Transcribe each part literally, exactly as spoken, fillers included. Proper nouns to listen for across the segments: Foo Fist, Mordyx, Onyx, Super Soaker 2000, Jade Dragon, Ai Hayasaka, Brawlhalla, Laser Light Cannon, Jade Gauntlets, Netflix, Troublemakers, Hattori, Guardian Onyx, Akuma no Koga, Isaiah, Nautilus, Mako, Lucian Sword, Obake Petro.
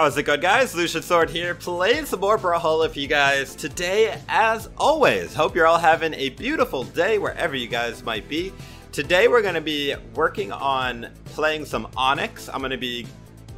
How's it going, guys? Lucian Sword here, playing some more Brawlhalla for you guys today, as always. Hope you're all having a beautiful day wherever you guys might be. Today we're going to be working on playing some Onyx. I'm going to be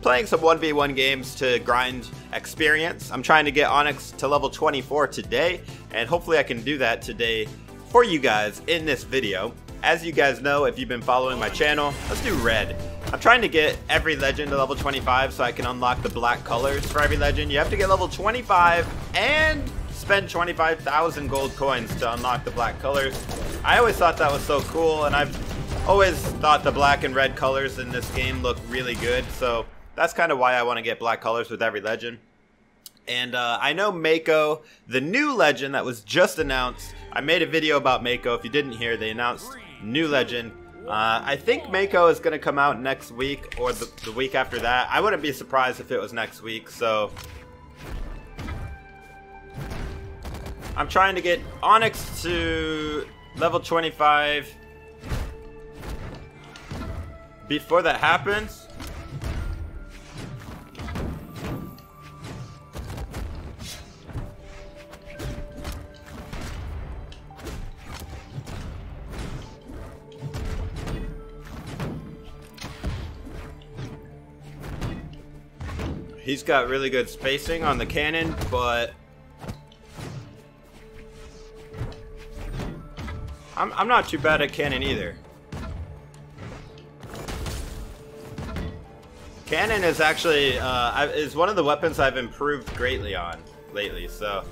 playing some one v one games to grind experience. I'm trying to get Onyx to level twenty-four today, and hopefully I can do that today for you guys in this video. As you guys know, if you've been following my channel, let's do red. I'm trying to get every legend to level twenty-five so I can unlock the black colors for every legend. You have to get level twenty-five and spend twenty-five thousand gold coins to unlock the black colors. I always thought that was so cool, and I've always thought the black and red colors in this game look really good. So that's kind of why I want to get black colors with every legend. And uh, I know Mako, the new legend that was just announced. I made a video about Mako. If you didn't hear, they announced new legend. Uh, I think Mako is going to come out next week or the, the week after that. I wouldn't be surprised if it was next week, so... I'm trying to get Onyx to level twenty-five. Before that happens... He's got really good spacing on the cannon, but I'm, I'm not too bad at cannon either. Cannon is actually uh, is one of the weapons I've improved greatly on lately, so.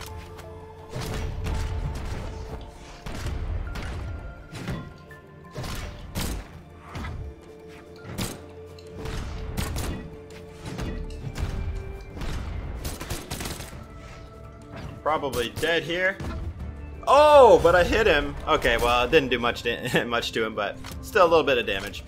Probably dead here. Oh, but I hit him. Okay, well, it didn't do much to, much to him, but still a little bit of damage.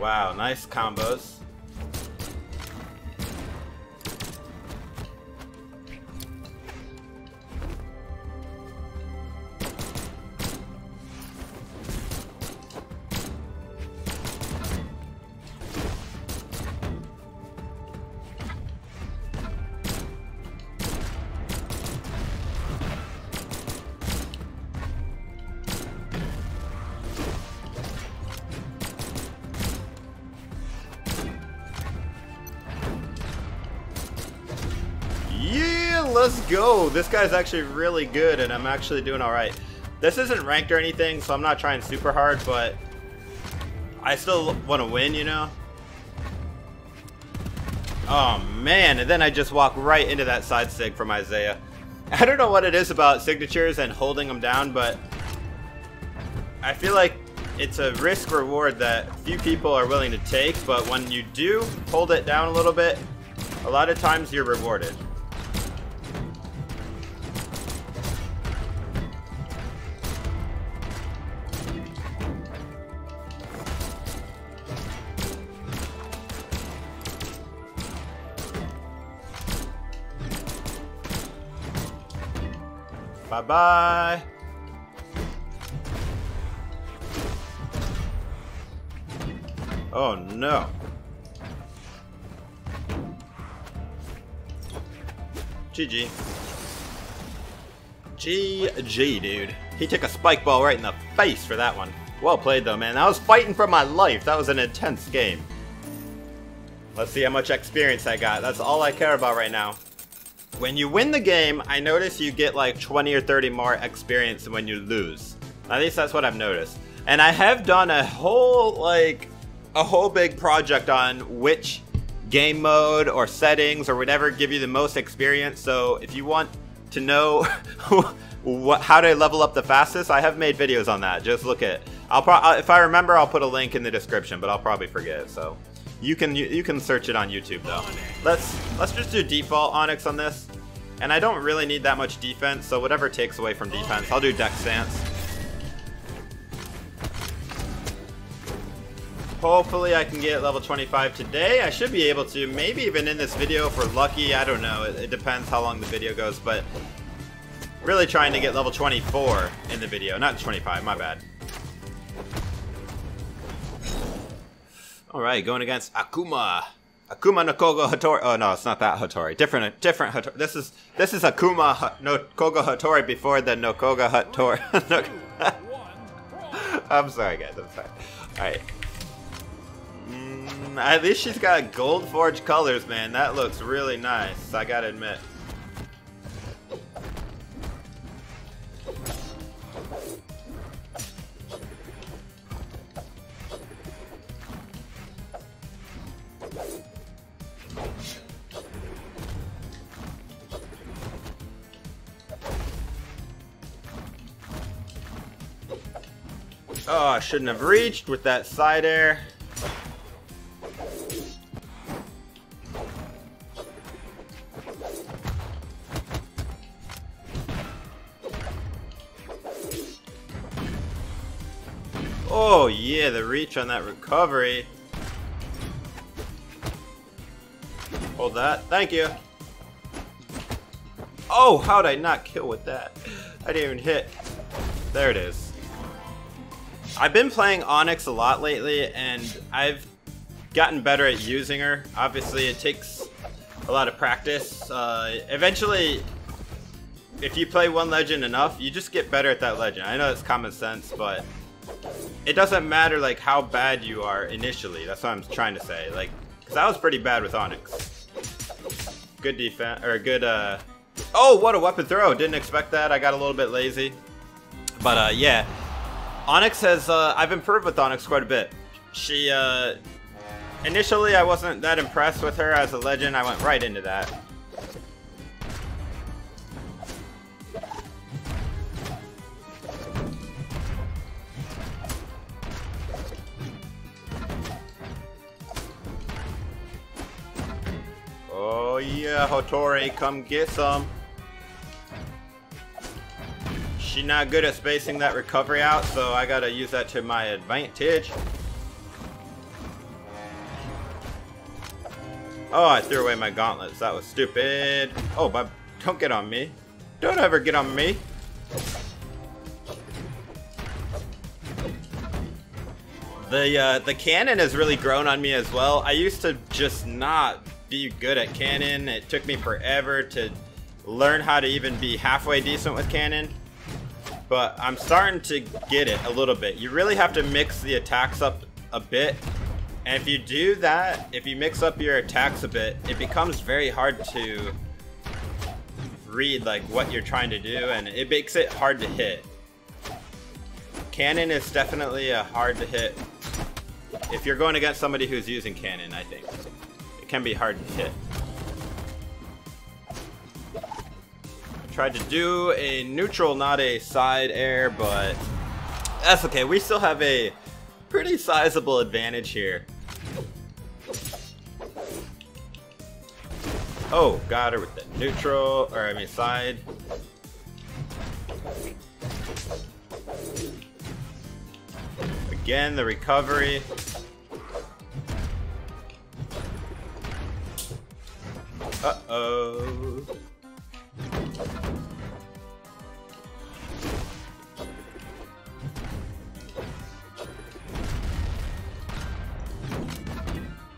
Wow, nice combos. Let's go. This guy's actually really good, and I'm actually doing all right. This isn't ranked or anything, so I'm not trying super hard, but I still want to win, you know? Oh, man. And then I just walk right into that side sig from Isaiah. I don't know what it is about signatures and holding them down, but I feel like it's a risk-reward that few people are willing to take, but when you do hold it down a little bit, a lot of times you're rewarded. Bye-bye. Oh, no. G G. G G, dude. He took a spike ball right in the face for that one. Well played, though, man. I was fighting for my life. That was an intense game. Let's see how much experience I got. That's all I care about right now. When you win the game, I notice you get like twenty or thirty more experience than when you lose. At least that's what I've noticed. And I have done a whole, like, a whole big project on which game mode or settings or whatever give you the most experience. So if you want to know what, how to level up the fastest, I have made videos on that. Just look at it. I'll pro if I remember, I'll put a link in the description, but I'll probably forget, so. You can you, you can search it on YouTube though. Let's let's just do default Onyx on this, and I don't really need that much defense, so whatever takes away from defense, I'll do Dex Stance. Hopefully I can get level twenty-five today. I should be able to, maybe even in this video if we're lucky. I don't know, it, it depends how long the video goes, but really trying to get level twenty-four in the video, not twenty-five, my bad. All right, going against Akuma. Akuma no Koga Hattori. Oh no, it's not that Hattori. Different, different Hattori. This is this is Akuma no Koga Hattori before the no Koga Hattori. No, I'm sorry, guys. I'm sorry. All right. Mm, at least she's got gold forged colors, man. That looks really nice. I gotta admit. Oh, I shouldn't have reached with that side air. Oh yeah, the reach on that recovery. Hold that, thank you. Oh, how'd I not kill with that? I didn't even hit. There it is. I've been playing Onyx a lot lately, and I've gotten better at using her. Obviously, it takes a lot of practice. Uh, eventually, if you play one legend enough, you just get better at that legend. I know it's common sense, but it doesn't matter like how bad you are initially. That's what I'm trying to say. Like, because I was pretty bad with Onyx. Good defense, or good. Uh... Oh, what a weapon throw! Didn't expect that. I got a little bit lazy, but uh, yeah. Onyx has, uh, I've improved with Onyx quite a bit. She, uh, initially I wasn't that impressed with her as a legend. I went right into that. Oh yeah, Hattori, come get some. She's not good at spacing that recovery out, so I gotta use that to my advantage. Oh, I threw away my gauntlets. That was stupid. Oh, but don't get on me. Don't ever get on me. The uh, the cannon has really grown on me as well. I used to just not be good at cannon. It took me forever to learn how to even be halfway decent with cannon. But I'm starting to get it a little bit. You really have to mix the attacks up a bit. And if you do that, if you mix up your attacks a bit, it becomes very hard to read like what you're trying to do, and it makes it hard to hit. Cannon is definitely a hard to hit. If you're going against somebody who's using cannon, I think. It can be hard to hit. Tried to do a neutral, not a side air, but that's okay. We still have a pretty sizable advantage here. Oh, got her with the neutral, or I mean side. Again, the recovery. Uh-oh.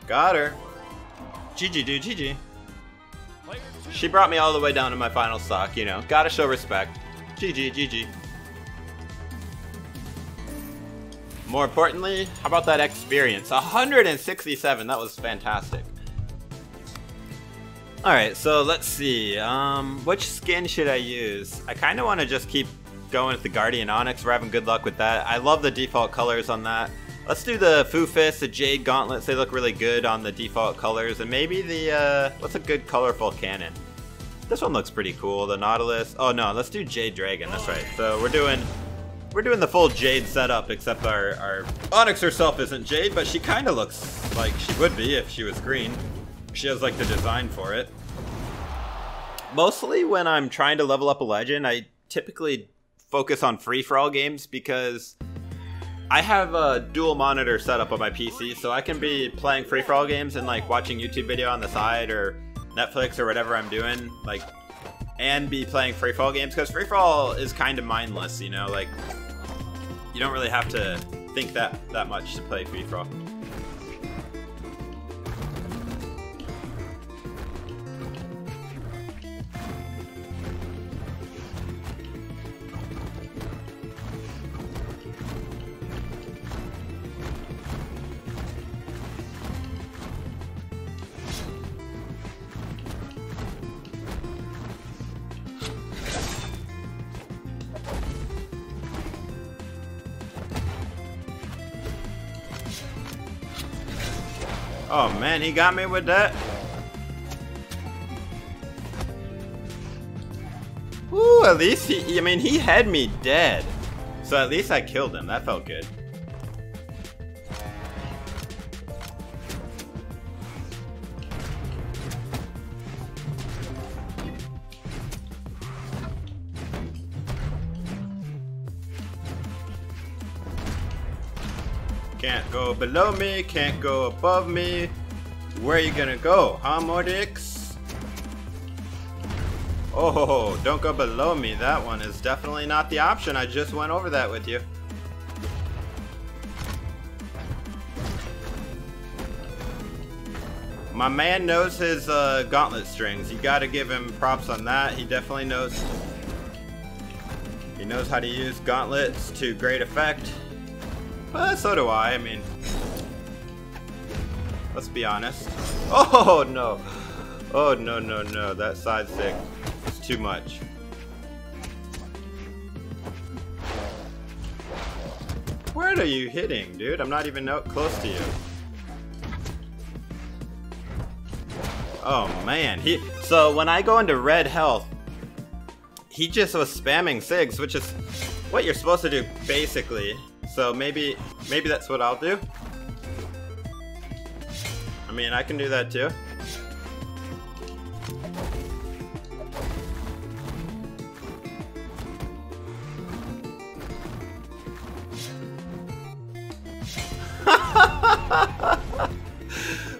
Got her. G G, dude, G G. She brought me all the way down to my final stock, you know. Gotta show respect. G G, G G. More importantly, how about that experience? one hundred sixty-seven, that was fantastic. Alright, so let's see. Um, which skin should I use? I kind of want to just keep going with the Guardian Onyx. We're having good luck with that. I love the default colors on that. Let's do the Foo Fist, the Jade Gauntlets. They look really good on the default colors. And maybe the, uh, what's a good colorful cannon? This one looks pretty cool, the Nautilus. Oh no, let's do Jade Dragon, that's right. So we're doing, we're doing the full Jade setup, except our, our Onyx herself isn't Jade, but she kind of looks like she would be if she was green. She has like the design for it. Mostly when I'm trying to level up a legend, I typically focus on free-for-all games because I have a dual monitor setup on my P C, so I can be playing free-for-all games and like watching YouTube video on the side or Netflix or whatever I'm doing, like, and be playing free-for-all games, because free-for-all is kind of mindless, you know, like, you don't really have to think that that much to play free-for-all. Oh man, he got me with that. Ooh, at least he, I mean, he had me dead. So at least I killed him, that felt good. Can't go below me, can't go above me. Where are you gonna go, huh, Mordyx? Oh, don't go below me. That one is definitely not the option. I just went over that with you. My man knows his uh, gauntlet strings. You gotta give him props on that. He definitely knows. He knows how to use gauntlets to great effect. Well, so do I, I mean, let's be honest. Oh no, oh no, no, no, that side stick is too much. Where are you hitting, dude? I'm not even out close to you. Oh man, he, so when I go into red health, he just was spamming SIGs, which is what you're supposed to do, basically. So maybe, maybe that's what I'll do. I mean, I can do that too.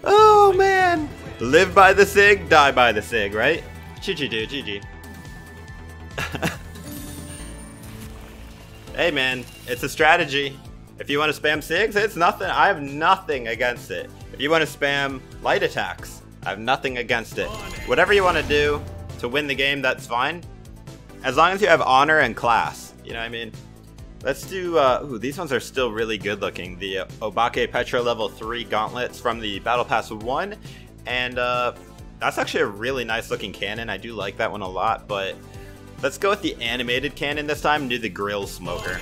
Oh man! Live by the SIG, die by the SIG, right? G G dude, G G. Hey man, it's a strategy. If you want to spam SIGs, it's nothing. I have nothing against it. If you want to spam light attacks, I have nothing against it. Whatever you want to do to win the game, that's fine. As long as you have honor and class, you know what I mean? Let's do, uh, ooh, these ones are still really good looking. The uh, Obake Petro level three gauntlets from the Battle Pass one. And uh, that's actually a really nice looking cannon. I do like that one a lot, but let's go with the animated cannon this time and do the grill smoker.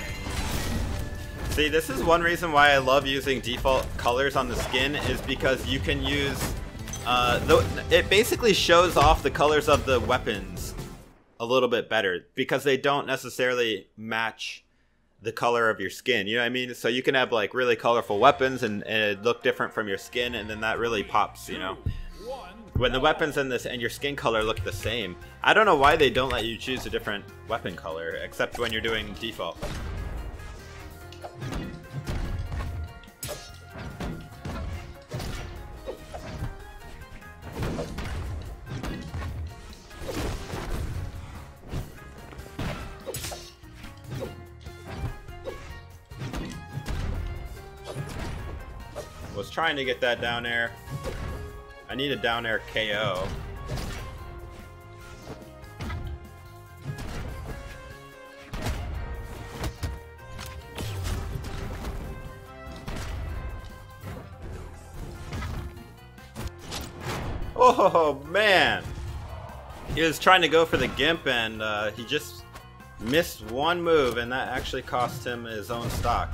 See, this is one reason why I love using default colors on the skin, is because you can use, uh, the, it basically shows off the colors of the weapons a little bit better, because they don't necessarily match the color of your skin, you know what I mean? So you can have like really colorful weapons and, and it look different from your skin, and then that really pops, you know? When the weapons and this and your skin color look the same. I don't know why they don't let you choose a different weapon color, except when you're doing default. Was trying to get that down air. I need a down air K O. Oh man! He was trying to go for the gimp and uh, he just missed one move, and that actually cost him his own stock.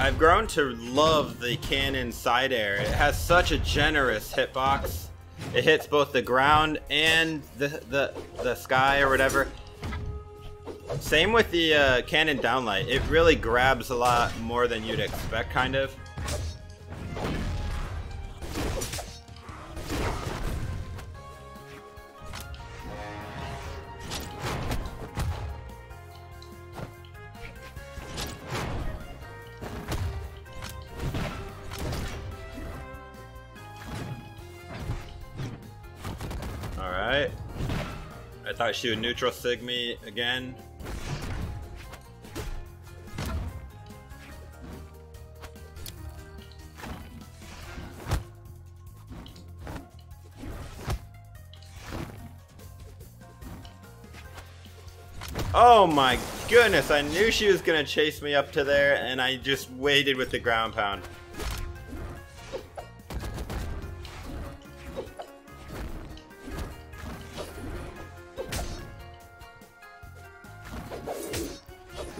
I've grown to love the cannon side air. It has such a generous hitbox. It hits both the ground and the the, the sky or whatever. Same with the uh, cannon downlight. It really grabs a lot more than you'd expect, kind of. Alright. I thought she would neutral sig me again. Oh my goodness, I knew she was gonna chase me up to there and I just waited with the ground pound.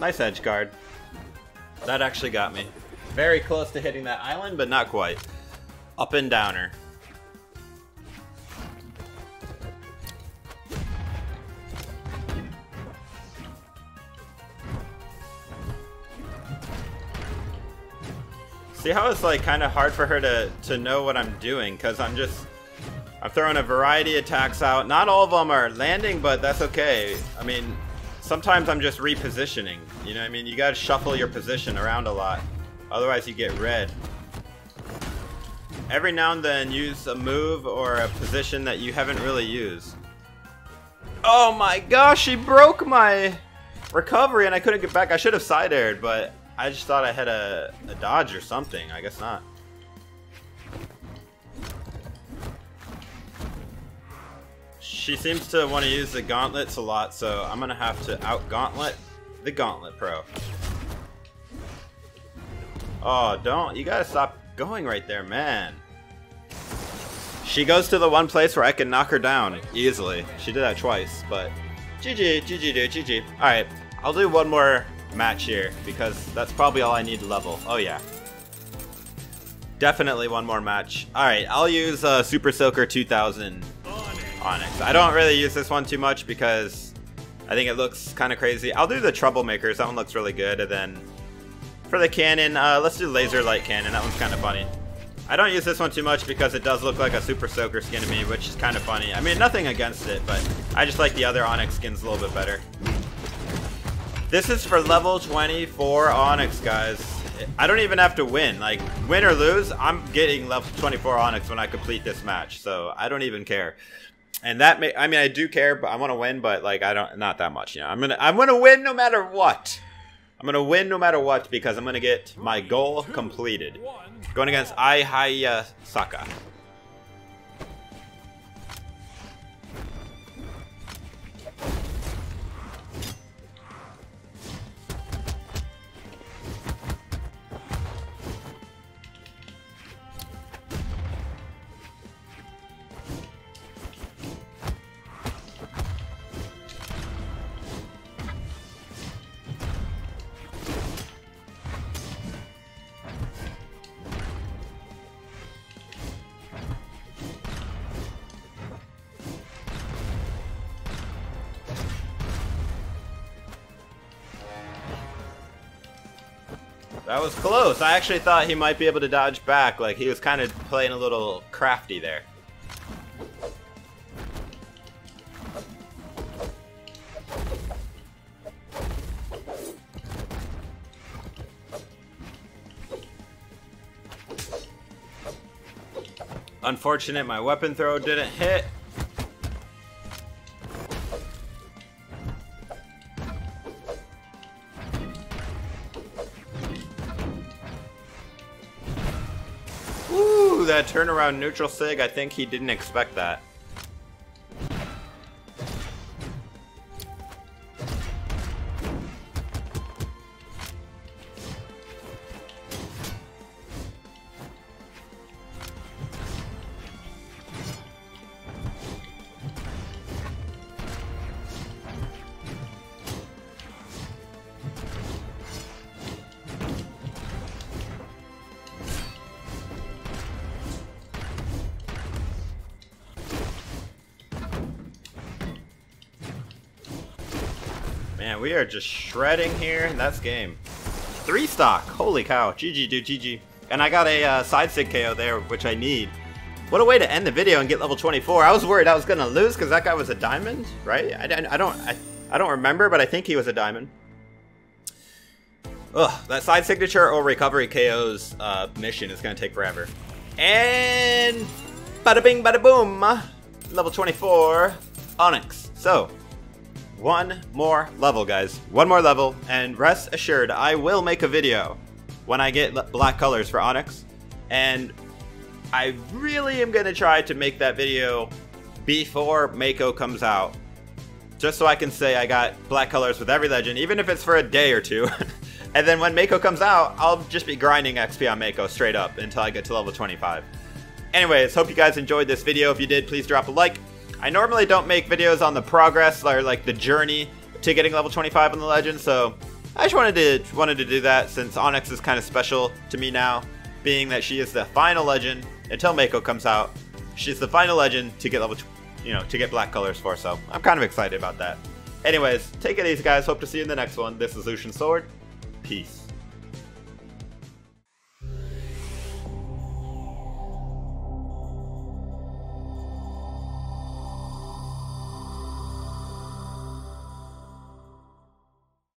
Nice edge guard. That actually got me. Very close to hitting that island, but not quite. Up and downer. See how it's like kind of hard for her to, to know what I'm doing, because I'm just... I'm throwing a variety of attacks out. Not all of them are landing, but that's okay. I mean, sometimes I'm just repositioning. You know what I mean? You gotta shuffle your position around a lot. Otherwise you get red. Every now and then use a move or a position that you haven't really used. Oh my gosh, she broke my recovery and I couldn't get back. I should have side aired, but... I just thought I had a, a dodge or something. I guess not. She seems to want to use the gauntlets a lot, so I'm going to have to out-gauntlet the Gauntlet Pro. Oh, don't. You got to stop going right there, man. She goes to the one place where I can knock her down easily. She did that twice, but... G G, G G, dude, G G. Alright, I'll do one more... match here because that's probably all I need to level. Oh yeah, definitely one more match. All right, I'll use uh, Super Soaker two thousand Onyx. I don't really use this one too much because I think it looks kind of crazy. I'll do the Troublemakers. That one looks really good. And then for the cannon, uh, let's do Laser Light Cannon. That one's kind of funny. I don't use this one too much because it does look like a Super Soaker skin to me, which is kind of funny. I mean, nothing against it, but I just like the other Onyx skins a little bit better. This is for level twenty-four Onyx, guys. I don't even have to win. Like, win or lose, I'm getting level twenty-four Onyx when I complete this match. So, I don't even care. And that may... I mean, I do care, but I want to win, but, like, I don't... Not that much, you know. I'm gonna... I'm gonna win no matter what. I'm gonna win no matter what because I'm gonna get my goal completed. Going against Ai Hayasaka. That was close. I actually thought he might be able to dodge back. Like, he was kind of playing a little crafty there. Unfortunate, my weapon throw didn't hit. That turnaround neutral sig, I think he didn't expect that. Man, we are just shredding here. That's game. Three stock. Holy cow. G G, dude. G G. And I got a uh, side sig K O there, which I need. What a way to end the video and get level twenty-four. I was worried I was going to lose because that guy was a diamond, right? I, I, I don't I, I don't remember, but I think he was a diamond. Ugh, that side signature or recovery K O's uh, mission is going to take forever. And bada bing, bada boom. Level twenty-four. Onyx. So, one more level, guys. One more level, and rest assured, I will make a video when I get black colors for Onyx, and I really am gonna try to make that video before Mako comes out, just so I can say I got black colors with every legend, even if it's for a day or two. And then when Mako comes out, I'll just be grinding X P on Mako straight up until I get to level twenty-five. Anyways, hope you guys enjoyed this video. If you did, please drop a like. I normally don't make videos on the progress or like the journey to getting level twenty-five on the legend, so I just wanted to wanted to do that since Onyx is kind of special to me now, being that she is the final legend until Mako comes out. She's the final legend to get level, you know, to get black colors for. So I'm kind of excited about that. Anyways, take it easy, guys. Hope to see you in the next one. This is Lucian Sword. Peace.